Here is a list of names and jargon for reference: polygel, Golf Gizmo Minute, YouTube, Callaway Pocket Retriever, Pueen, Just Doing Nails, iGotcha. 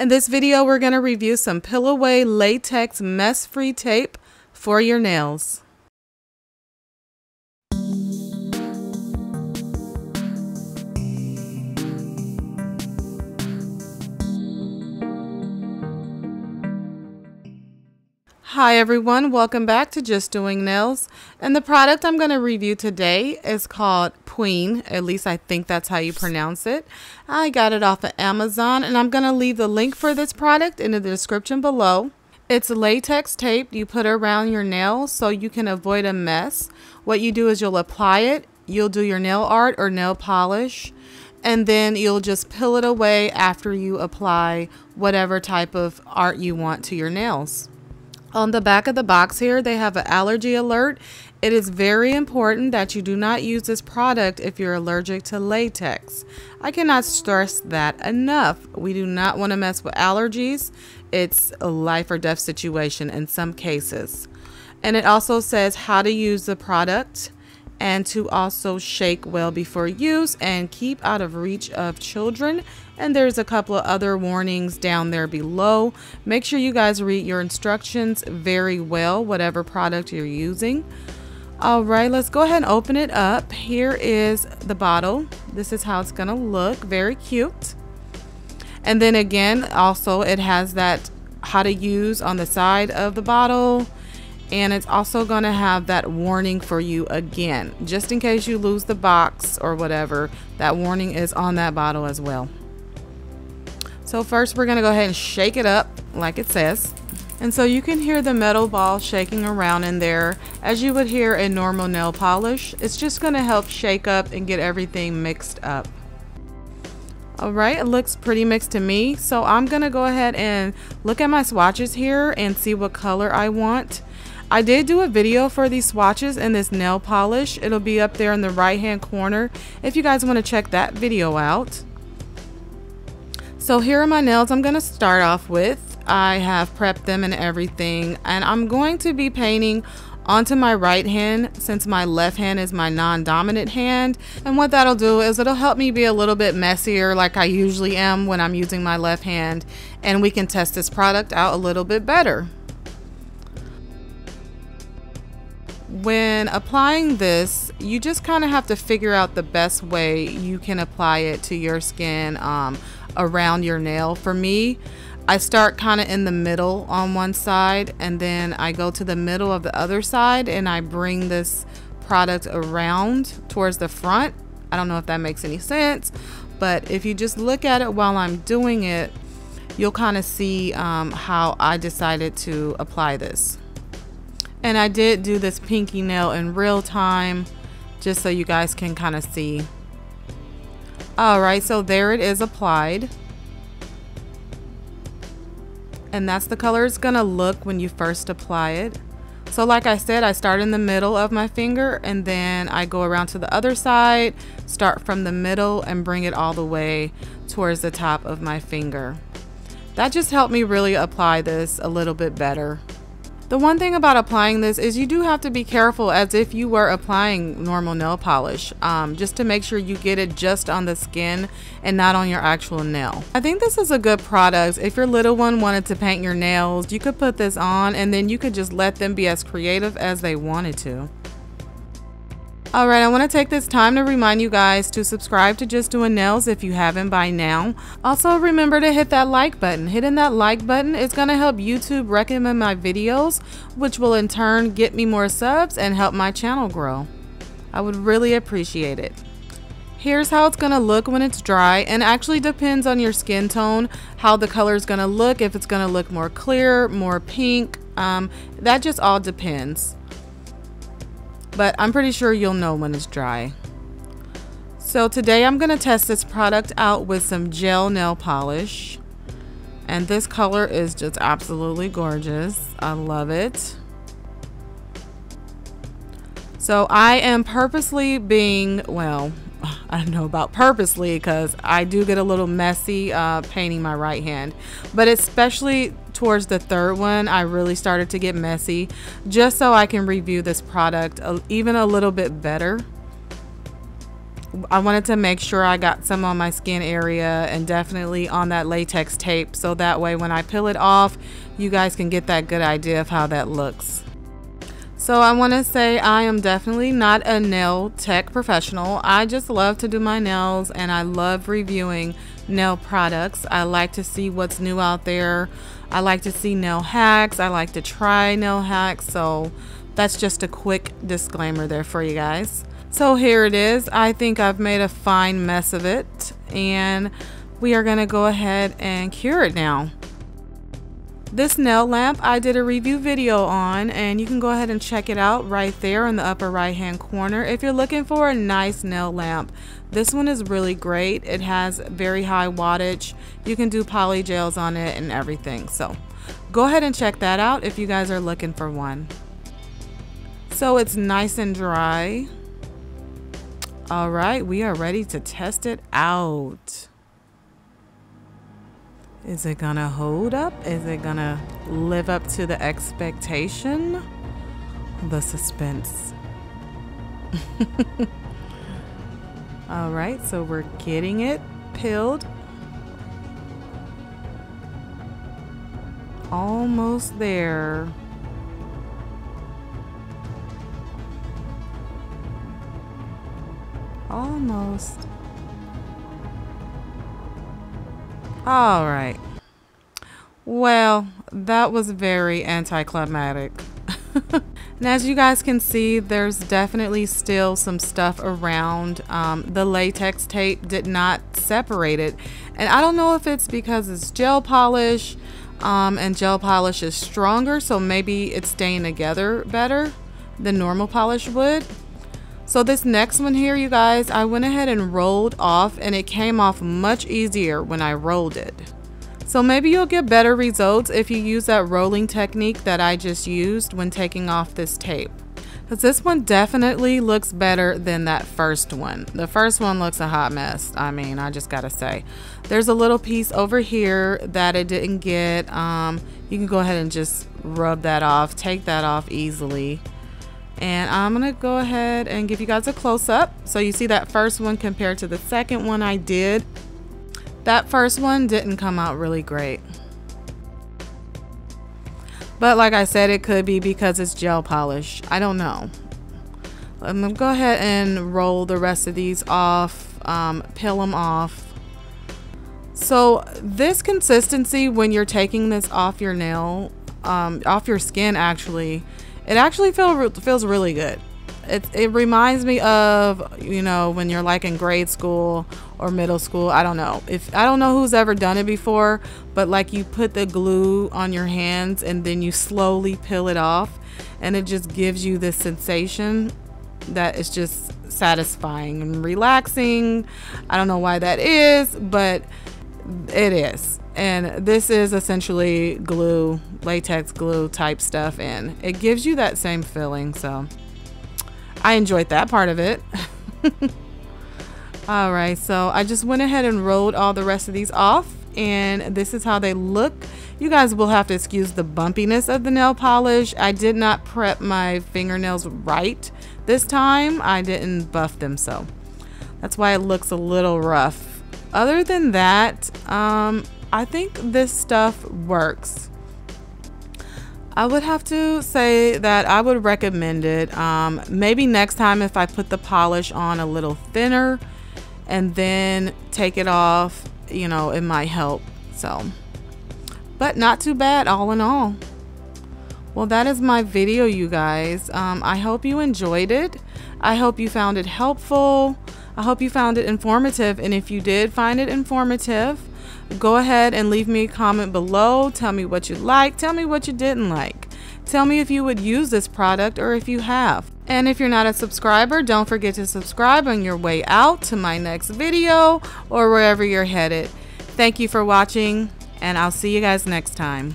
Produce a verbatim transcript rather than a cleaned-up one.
In this video, we're going to review some Peel Away Latex Mess-Free Tape for your nails. Hi everyone, welcome back to Just Doing Nails, and the product I'm going to review today is called Pueen. At least I think that's how you pronounce it. I got it off of Amazon, and I'm going to leave the link for this product in the description below. It's latex tape you put around your nail so you can avoid a mess. What you do is you'll apply it, you'll do your nail art or nail polish, and then you'll just peel it away after you apply whatever type of art you want to your nails. On the back of the box here, they have an allergy alert. It is very important that you do not use this product if you're allergic to latex. I cannot stress that enough. We do not want to mess with allergies. It's a life or death situation in some cases. And it also says how to use the product and to also shake well before use and keep out of reach of children. And there's a couple of other warnings down there below. Make sure you guys read your instructions very well, whatever product you're using. All right, let's go ahead and open it up. Here is the bottle. This is how it's gonna look, very cute. And then again, also it has that how to use on the side of the bottle. And it's also going to have that warning for you again, just in case you lose the box or whatever. That warning is on that bottle as well. So first we're going to go ahead and shake it up like it says. And so you can hear the metal ball shaking around in there as you would hear a normal nail polish. It's just going to help shake up and get everything mixed up. All right, it looks pretty mixed to me. So I'm going to go ahead and look at my swatches here and see what color I want. I did do a video for these swatches and this nail polish. It'll be up there in the right hand corner if you guys want to check that video out. So here are my nails I'm going to start off with. I have prepped them and everything, and I'm going to be painting onto my right hand since my left hand is my non-dominant hand. And what that'll do is it'll help me be a little bit messier like I usually am when I'm using my left hand, and we can test this product out a little bit better. When applying this, you just kind of have to figure out the best way you can apply it to your skin um, around your nail. For me, I start kind of in the middle on one side, and then I go to the middle of the other side, and I bring this product around towards the front. I don't know if that makes any sense, but if you just look at it while I'm doing it, you'll kind of see um, how I decided to apply this. And I did do this pinky nail in real time, just so you guys can kind of see. All right, so there it is applied. And that's the color it's gonna look when you first apply it. So like I said, I start in the middle of my finger, and then I go around to the other side, start from the middle and bring it all the way towards the top of my finger. That just helped me really apply this a little bit better. The one thing about applying this is you do have to be careful as if you were applying normal nail polish, um, just to make sure you get it just on the skin and not on your actual nail. I think this is a good product. If your little one wanted to paint your nails, you could put this on, and then you could just let them be as creative as they wanted to. All right, I want to take this time to remind you guys to subscribe to Just Doing Nails if you haven't by now. Also, remember to hit that like button. Hitting that like button is going to help YouTube recommend my videos, which will in turn get me more subs and help my channel grow. I would really appreciate it. Here's how it's going to look when it's dry, and actually depends on your skin tone how the color is going to look, if it's going to look more clear, more pink. Um, that just all depends. But I'm pretty sure you'll know when it's dry. So today I'm going to test this product out with some gel nail polish. And this color is just absolutely gorgeous. I love it. So I am purposely being, well, I don't know about purposely because I do get a little messy uh, painting my right hand. But especially towards the third one, I really started to get messy just so I can review this product even a little bit better. I wanted to make sure I got some on my skin area and definitely on that latex tape, so that way when I peel it off, you guys can get that good idea of how that looks. So I want to say I am definitely not a nail tech professional. I just love to do my nails and I love reviewing nail products. I like to see what's new out there. I like to see nail hacks. I like to try nail hacks. So that's just a quick disclaimer there for you guys. So here it is. I think I've made a fine mess of it, and we are going to go ahead and cure it now. This nail lamp I did a review video on, and you can go ahead and check it out right there in the upper right hand corner if you're looking for a nice nail lamp. This one is really great. It has very high wattage. You can do poly gels on it and everything. So go ahead and check that out if you guys are looking for one. So it's nice and dry. All right, we are ready to test it out. Is it gonna hold up? Is it gonna live up to the expectation? The suspense. All right, so we're getting it peeled. Almost there. Almost. All right, well, that was very anticlimactic. And as you guys can see, there's definitely still some stuff around. Um, the latex tape did not separate it, and I don't know if it's because it's gel polish, um, and gel polish is stronger, so maybe it's staying together better than normal polish would. So this next one here, you guys, I went ahead and rolled off, and it came off much easier when I rolled it. So maybe you'll get better results if you use that rolling technique that I just used when taking off this tape. Because this one definitely looks better than that first one. The first one looks a hot mess. I mean, I just gotta say. There's a little piece over here that it didn't get. Um, you can go ahead and just rub that off, take that off easily. And I'm gonna go ahead and give you guys a close-up so you see that first one compared to the second one I did. That first one didn't come out really great, but like I said, it could be because it's gel polish. I don't know. I'm gonna go ahead and roll the rest of these off, um, peel them off. So this consistency when you're taking this off your nail, um, off your skin actually, It actually feel, feels really good. It, it reminds me of, you know, when you're like in grade school or middle school. I don't know. If I don't know who's ever done it before, but like you put the glue on your hands and then you slowly peel it off, and it just gives you this sensation that is just satisfying and relaxing. I don't know why that is, but it is. And this is essentially glue, latex glue type stuff, and it gives you that same feeling. So I enjoyed that part of it. All right, so I just went ahead and rolled all the rest of these off, and this is how they look. You guys will have to excuse the bumpiness of the nail polish. I did not prep my fingernails right this time. I didn't buff them, so that's why it looks a little rough. Other than that, um, I think this stuff works. I would have to say that I would recommend it. Um, maybe next time if I put the polish on a little thinner and then take it off, you know, it might help. So, but not too bad all in all. Well, that is my video, you guys. Um, I hope you enjoyed it. I hope you found it helpful. I hope you found it informative. And if you did find it informative, go ahead and leave me a comment below. Tell me what you like. Tell me what you didn't like. Tell me if you would use this product or if you have. And if you're not a subscriber, don't forget to subscribe on your way out to my next video or wherever you're headed. Thank you for watching, and I'll see you guys next time.